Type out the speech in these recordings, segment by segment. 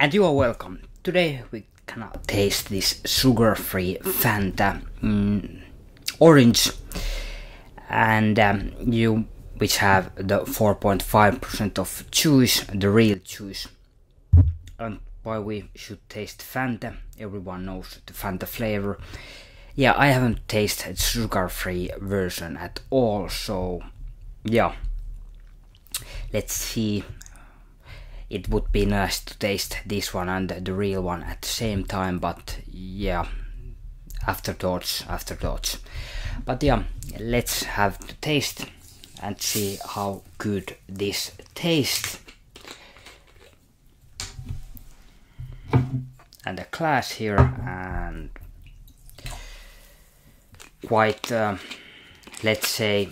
And you are welcome. Today we gonna taste this sugar-free Fanta orange, and which have the 4.5% of juice, the real juice. And why we should taste Fanta? Everyone knows the Fanta flavor. Yeah, I haven't tasted sugar-free version at all, so yeah. Let's see. It would be nice to taste this one and the real one at the same time, but yeah, afterthoughts. But yeah, let's have the taste and see how good this tastes. And a glass here, and quite, let's say,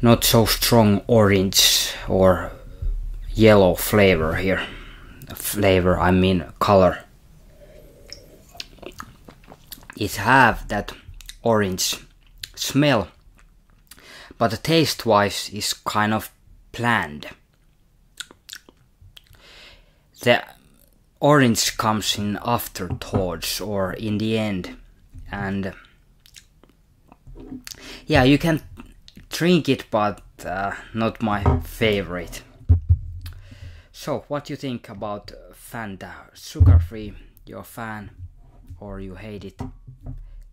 not so strong orange or yellow flavor here. Flavor, I mean color. It have that orange smell, but the taste wise is kind of bland. The orange comes in afterthoughts or in the end, and yeah, you can drink it, but not my favorite. So, what do you think about Fanta sugar-free? You're a fan or you hate it?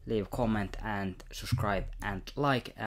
Leave a comment and subscribe and like.